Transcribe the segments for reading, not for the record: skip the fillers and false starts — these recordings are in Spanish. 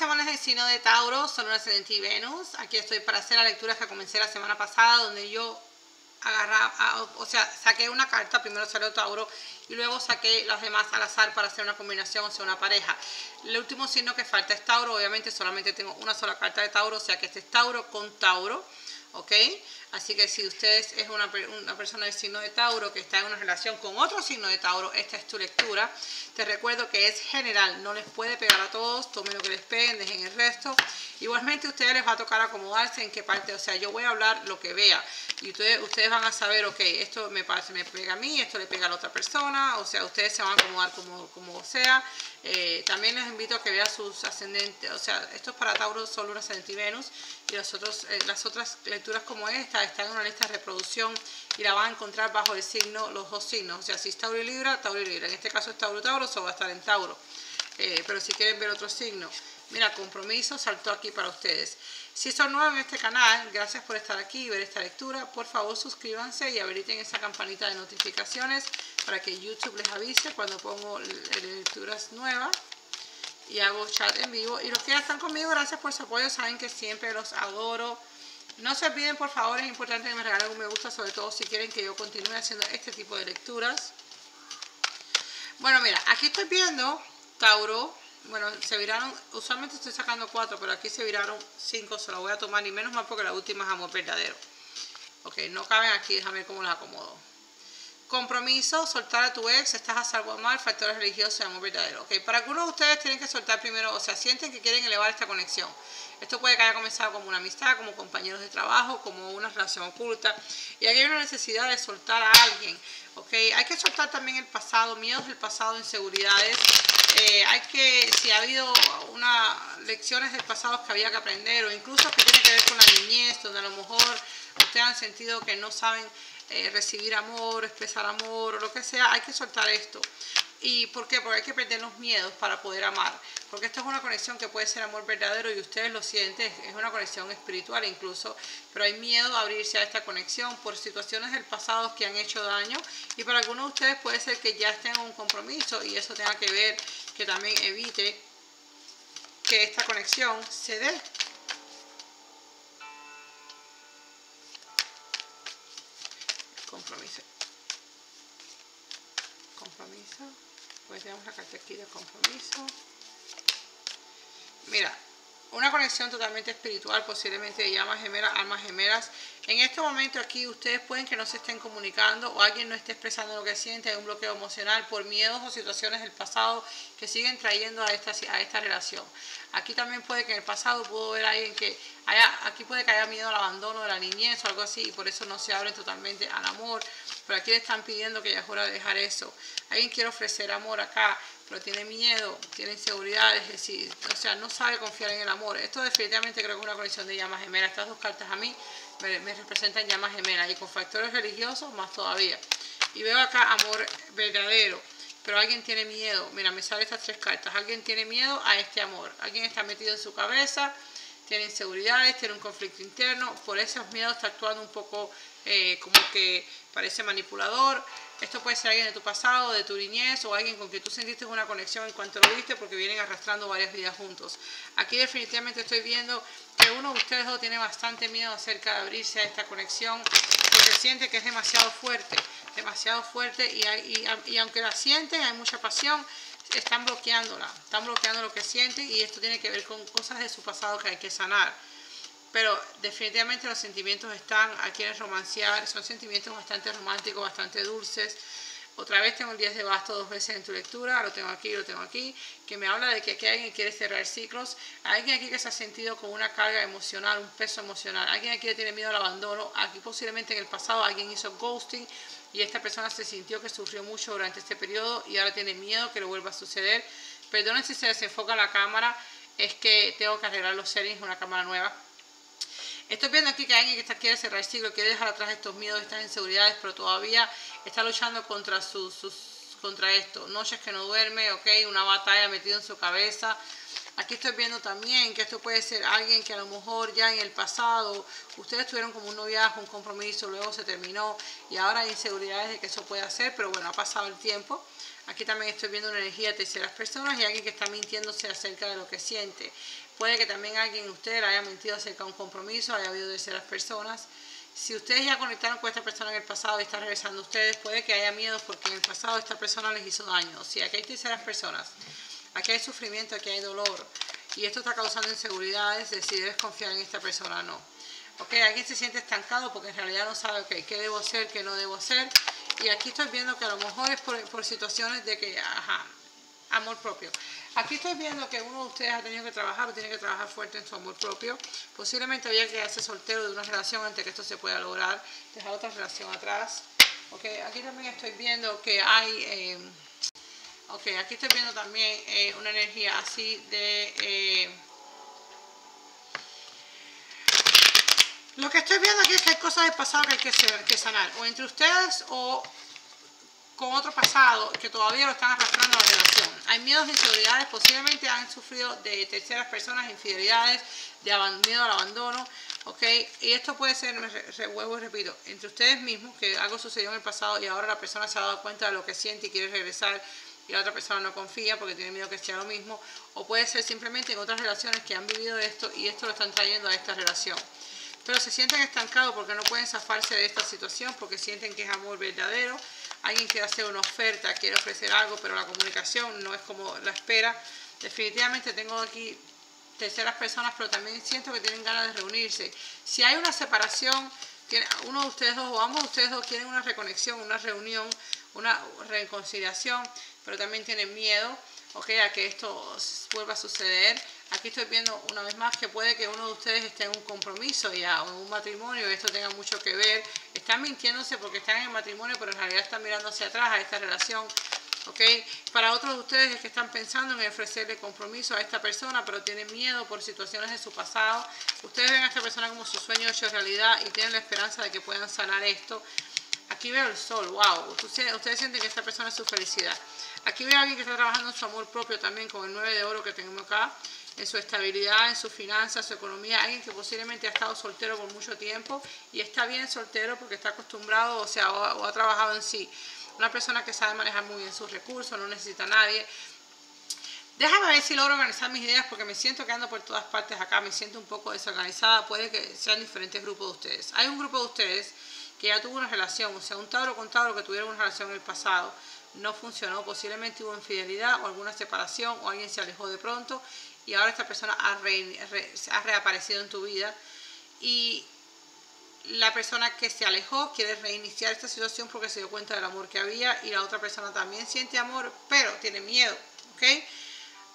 mis semanas del signo de Tauro, Sol, Ascendente y Venus. Aquí estoy para hacer la lectura que comencé la semana pasada, donde yo agarraba, o sea, saqué una carta, primero salió Tauro y luego saqué las demás al azar para hacer una combinación, o sea, una pareja. El último signo que falta es Tauro, obviamente solamente tengo una sola carta de Tauro, o sea que este es Tauro con Tauro. ¿Ok? Así que si usted es una persona del signo de Tauro que está en una relación con otro signo de Tauro, esta es tu lectura. Te recuerdo que es general, no les puede pegar a todos, tomen lo que les peguen, dejen el resto. Igualmente a ustedes les va a tocar acomodarse en qué parte, o sea, yo voy a hablar lo que vea y ustedes van a saber, ok, esto me pega a mí, esto le pega a la otra persona, o sea, ustedes se van a acomodar como sea. También les invito a que vean sus ascendentes, o sea, esto es para Tauro, Sol, Luna, Ascendente y Venus, y las otras lecturas como esta están en una lista de reproducción y la van a encontrar bajo el signo, los dos signos, o sea, si es Tauro y Libra, Tauro y Libra, en este caso es Tauro, Tauro, eso va a estar en Tauro, pero si quieren ver otro signo, mira, compromiso saltó aquí para ustedes. Si son nuevos en este canal, gracias por estar aquí y ver esta lectura. Por favor, suscríbanse y habiliten esa campanita de notificaciones para que YouTube les avise cuando pongo lecturas nuevas y hago chat en vivo. Y los que ya están conmigo, gracias por su apoyo, saben que siempre los adoro. No se olviden, por favor, es importante que me regalen un me gusta, sobre todo si quieren que yo continúe haciendo este tipo de lecturas. Bueno, mira, aquí estoy viendo Tauro. Bueno, se viraron, usualmente estoy sacando 4, pero aquí se viraron 5, se la voy a tomar, y menos mal porque la última es amor verdadero. Ok, no caben aquí, déjame ver cómo las acomodo. Compromiso, soltar a tu ex, estás a salvo de amar, factores religiosos y amor verdadero. Ok, para algunos de ustedes tienen que soltar primero, o sea, sienten que quieren elevar esta conexión. Esto puede que haya comenzado como una amistad, como compañeros de trabajo, como una relación oculta. Y aquí hay una necesidad de soltar a alguien, ok. Hay que soltar también el pasado, miedos del pasado, inseguridades. Si ha habido lecciones del pasado que había que aprender, o incluso que tiene que ver con la niñez, donde a lo mejor ustedes han sentido que no saben recibir amor, expresar amor, o lo que sea, hay que soltar esto. ¿Y por qué? Porque hay que perder los miedos para poder amar. Porque esto es una conexión que puede ser amor verdadero y ustedes lo sienten, es una conexión espiritual incluso, pero hay miedo a abrirse a esta conexión por situaciones del pasado que han hecho daño, y para algunos de ustedes puede ser que ya estén en un compromiso y eso tenga que ver, que también evite que esta conexión se dé. Compromiso, pues tenemos la carta aquí de compromiso. Mira, una conexión totalmente espiritual, posiblemente de llamas gemelas, almas gemelas. En este momento aquí ustedes pueden que no se estén comunicando, o alguien no esté expresando lo que siente, hay un bloqueo emocional por miedos o situaciones del pasado que siguen trayendo a esta relación. Aquí también puede que en el pasado pudo haber alguien que haya, aquí puede que haya miedo al abandono de la niñez o algo así, y por eso no se abren totalmente al amor. Pero aquí le están pidiendo que ya es hora de dejar eso. Alguien quiere ofrecer amor acá, pero tiene miedo, tiene inseguridad, es decir, o sea, no sabe confiar en el amor. Esto definitivamente creo que es una conexión de llamas gemelas. Estas dos cartas a mí me representan llamas gemelas, y con factores religiosos más todavía. Y veo acá amor verdadero, pero alguien tiene miedo. Mira, me salen estas tres cartas. Alguien tiene miedo a este amor. Alguien está metido en su cabeza, tiene inseguridades, tiene un conflicto interno. Por esos miedos está actuando un poco como que parece manipulador. Esto puede ser alguien de tu pasado, de tu niñez, o alguien con quien tú sentiste una conexión en cuanto lo viste, porque vienen arrastrando varias vidas juntos. Aquí definitivamente estoy viendo que uno de ustedes dos tiene bastante miedo acerca de abrirse a esta conexión, porque siente que es demasiado fuerte, y aunque la sienten, hay mucha pasión, están bloqueándola, están bloqueando lo que sienten, y esto tiene que ver con cosas de su pasado que hay que sanar. Pero definitivamente los sentimientos están, a quienes romancear, son sentimientos bastante románticos, bastante dulces. Otra vez tengo el 10 de basto dos veces en tu lectura, lo tengo aquí, que me habla de que aquí alguien quiere cerrar ciclos, alguien aquí que se ha sentido con una carga emocional, un peso emocional, alguien aquí que tiene miedo al abandono, aquí posiblemente en el pasado alguien hizo ghosting y esta persona se sintió que sufrió mucho durante este periodo y ahora tiene miedo que lo vuelva a suceder. Perdonen si se desenfoca la cámara, es que tengo que arreglar los settings de una cámara nueva. Estoy viendo aquí que alguien que quiere cerrar el ciclo, quiere dejar atrás estos miedos, estas inseguridades, pero todavía está luchando contra, contra esto. Noches que no duerme, ok, una batalla metida en su cabeza. Aquí estoy viendo también que esto puede ser alguien que a lo mejor ya en el pasado ustedes tuvieron como un noviazgo, un compromiso, luego se terminó y ahora hay inseguridades de que eso pueda ser, pero bueno, ha pasado el tiempo. Aquí también estoy viendo una energía de terceras personas y alguien que está mintiéndose acerca de lo que siente. Puede que también alguien de ustedes haya mentido acerca de un compromiso, haya habido terceras personas. Si ustedes ya conectaron con esta persona en el pasado y están regresando a ustedes, puede que haya miedos porque en el pasado esta persona les hizo daño. O sea, aquí hay terceras personas. Aquí hay sufrimiento, aquí hay dolor. Y esto está causando inseguridades de si debes confiar en esta persona o no. Ok, alguien se siente estancado porque en realidad no sabe qué debo hacer, qué no debo hacer. Y aquí estoy viendo que a lo mejor es por situaciones de que, amor propio. Aquí estoy viendo que uno de ustedes ha tenido que trabajar o tiene que trabajar fuerte en su amor propio. Posiblemente había que quedarse soltero de una relación antes que esto se pueda lograr. Dejar otra relación atrás. Ok, aquí también estoy viendo que hay... aquí estoy viendo también una energía así de... Lo que estoy viendo aquí es que hay cosas del pasado que hay que sanar, o entre ustedes o con otro pasado que todavía lo están arrastrando a la relación. Hay miedos e inseguridades, posiblemente han sufrido de terceras personas, infidelidades, de miedo al abandono, ¿ok? Y esto puede ser, vuelvo y repito, entre ustedes mismos, que algo sucedió en el pasado y ahora la persona se ha dado cuenta de lo que siente y quiere regresar, y la otra persona no confía porque tiene miedo que sea lo mismo, o puede ser simplemente en otras relaciones que han vivido esto y esto lo están trayendo a esta relación. Pero se sienten estancados porque no pueden zafarse de esta situación, porque sienten que es amor verdadero. Alguien quiere hacer una oferta, quiere ofrecer algo, pero la comunicación no es como la espera. Definitivamente tengo aquí terceras personas, pero también siento que tienen ganas de reunirse. Si hay una separación, uno de ustedes dos o ambos de ustedes dos quieren una reconexión, una reunión, una reconciliación, pero también tienen miedo, okay, a que esto vuelva a suceder. Aquí estoy viendo una vez más que puede que uno de ustedes esté en un compromiso ya, o en un matrimonio, y esto tenga mucho que ver. Están mintiéndose porque están en el matrimonio, pero en realidad están mirando hacia atrás a esta relación, ¿ok? Para otros de ustedes es que están pensando en ofrecerle compromiso a esta persona, pero tienen miedo por situaciones de su pasado. Ustedes ven a esta persona como su sueño hecho realidad y tienen la esperanza de que puedan sanar esto. Aquí veo el sol, wow, ustedes sienten que esta persona es su felicidad. Aquí veo a alguien que está trabajando en su amor propio también, con el 9 de oro que tenemos acá, en su estabilidad, en su finanza, su economía. Alguien que posiblemente ha estado soltero por mucho tiempo y está bien soltero porque está acostumbrado, o ha trabajado en sí. Una persona que sabe manejar muy bien sus recursos, no necesita a nadie. Déjame ver si logro organizar mis ideas porque me siento que ando por todas partes acá, me siento un poco desorganizada. Puede que sean diferentes grupos de ustedes. Hay un grupo de ustedes que ya tuvo una relación, o sea, un Tauro con Tauro que tuvieron una relación en el pasado, no funcionó, posiblemente hubo infidelidad o alguna separación o alguien se alejó de pronto y ahora esta persona ha reaparecido en tu vida y la persona que se alejó quiere reiniciar esta situación porque se dio cuenta del amor que había y la otra persona también siente amor pero tiene miedo, ¿ok?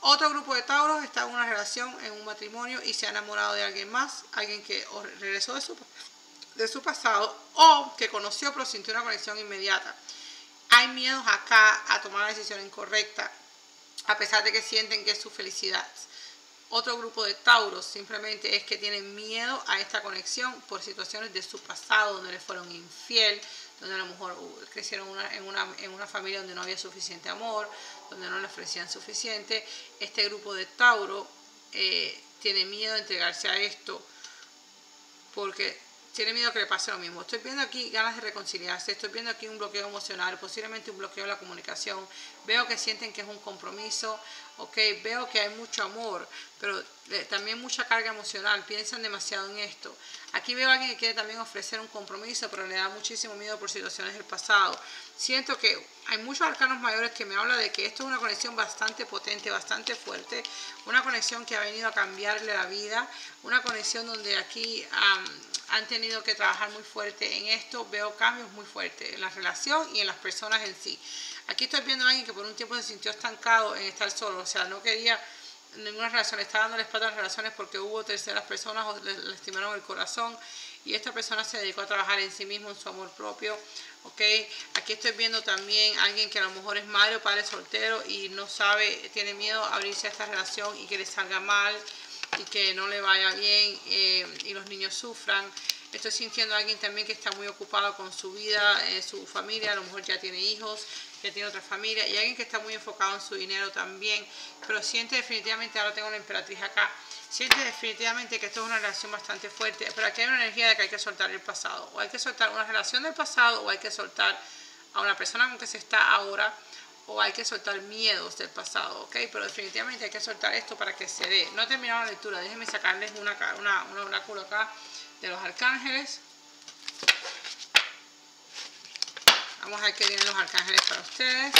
Otro grupo de Tauros está en una relación, en un matrimonio y se ha enamorado de alguien más, alguien que regresó de su pasado o que conoció pero sintió una conexión inmediata. Hay miedos acá a tomar la decisión incorrecta a pesar de que sienten que es su felicidad. Otro grupo de Tauros simplemente es que tienen miedo a esta conexión por situaciones de su pasado donde les fueron infiel, donde a lo mejor crecieron en una familia donde no había suficiente amor, donde no le ofrecían suficiente. Este grupo de Tauro tiene miedo a entregarse a esto porque... tiene miedo que le pase lo mismo. Estoy viendo aquí ganas de reconciliarse. Estoy viendo aquí un bloqueo emocional, posiblemente un bloqueo de la comunicación. Veo que sienten que es un compromiso. Ok, veo que hay mucho amor, pero también mucha carga emocional. Piensan demasiado en esto. Aquí veo a alguien que quiere también ofrecer un compromiso, pero le da muchísimo miedo por situaciones del pasado. Siento que hay muchos arcanos mayores que me hablan de que esto es una conexión bastante potente, bastante fuerte. Una conexión que ha venido a cambiarle la vida. Una conexión donde aquí... han tenido que trabajar muy fuerte en esto. Veo cambios muy fuertes en la relación y en las personas en sí. Aquí estoy viendo a alguien que por un tiempo se sintió estancado en estar solo. O sea, no quería ninguna relación. Le estaba dando la espalda a las relaciones porque hubo terceras personas o le lastimaron el corazón. Y esta persona se dedicó a trabajar en sí mismo, en su amor propio. ¿Okay? Aquí estoy viendo también a alguien que a lo mejor es madre o padre soltero y no sabe, tiene miedo a abrirse a esta relación y que le salga mal. Y que no le vaya bien y los niños sufran. Estoy sintiendo a alguien también que está muy ocupado con su vida, su familia. A lo mejor ya tiene hijos, ya tiene otra familia. Y alguien que está muy enfocado en su dinero también. Pero siente definitivamente, ahora tengo la emperatriz acá. Siente definitivamente que esto es una relación bastante fuerte. Pero aquí hay una energía de que hay que soltar el pasado. O hay que soltar una relación del pasado o hay que soltar a una persona con que se está ahora. o hay que soltar miedos del pasado, ¿ok? Pero definitivamente hay que soltar esto para que se dé. No he terminado la lectura, déjenme sacarles un oráculo acá de los arcángeles. Vamos a ver qué vienen los arcángeles para ustedes.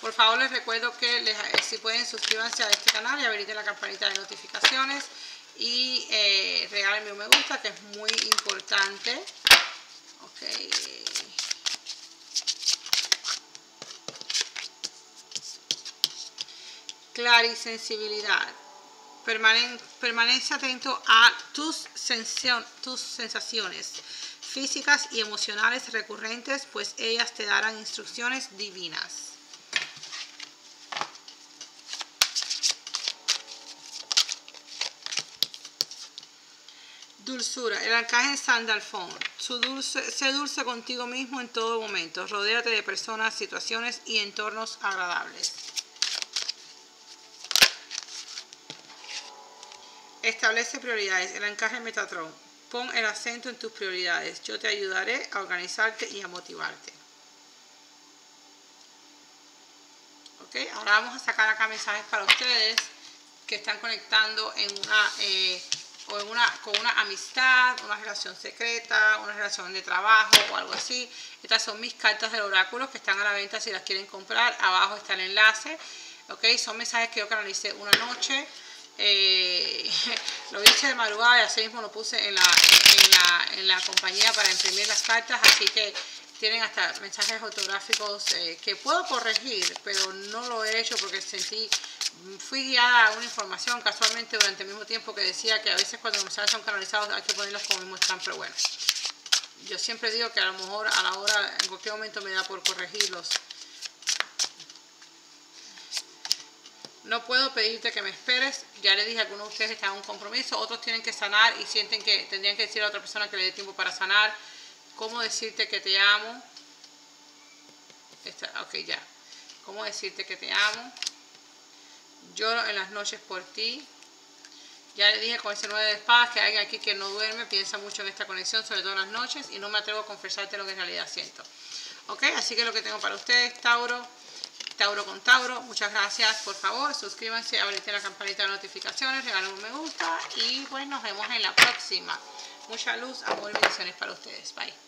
Por favor, les recuerdo que si pueden, suscríbanse a este canal y habiliten la campanita de notificaciones. Y regálenme un me gusta, que es muy importante. Okay. Clarisensibilidad. Permanece atento a tus sensaciones físicas y emocionales recurrentes, pues ellas te darán instrucciones divinas. Dulzura. El arcángel Sandalfón. Sé dulce contigo mismo en todo momento. Rodéate de personas, situaciones y entornos agradables. Establece prioridades. El arcángel Metatrón. Pon el acento en tus prioridades. Yo te ayudaré a organizarte y a motivarte. Ok, ahora vamos a sacar acá mensajes para ustedes que están conectando en una... con una amistad, una relación secreta, una relación de trabajo o algo así. Estas son mis cartas del oráculo que están a la venta si las quieren comprar. Abajo está el enlace. Ok, son mensajes que yo canalicé una noche. Lo hice de madrugada y así mismo lo puse en la compañía para imprimir las cartas. Así que tienen hasta mensajes ortográficos que puedo corregir, pero no lo he hecho porque fui guiada a una información casualmente durante el mismo tiempo que decía que a veces cuando los mensajes son canalizados hay que ponerlos como el mismo stand, pero bueno, yo siempre digo que a lo mejor a la hora, en cualquier momento me da por corregirlos. No puedo pedirte que me esperes, ya le dije, algunos de ustedes están en un compromiso, otros tienen que sanar y sienten que tendrían que decir a otra persona que le dé tiempo para sanar. ¿Cómo decirte que te amo? Ok, ya. ¿Cómo decirte que te amo? Lloro en las noches por ti. Ya le dije con ese 9 de espadas que hay alguien aquí que no duerme, piensa mucho en esta conexión, sobre todo en las noches, y no me atrevo a confesarte lo que en realidad siento. Ok, así que lo que tengo para ustedes, Tauro, Tauro con Tauro, muchas gracias, por favor, suscríbanse, habiliten la campanita de notificaciones, regalen un me gusta, y pues nos vemos en la próxima. Mucha luz, amor y bendiciones para ustedes. Bye.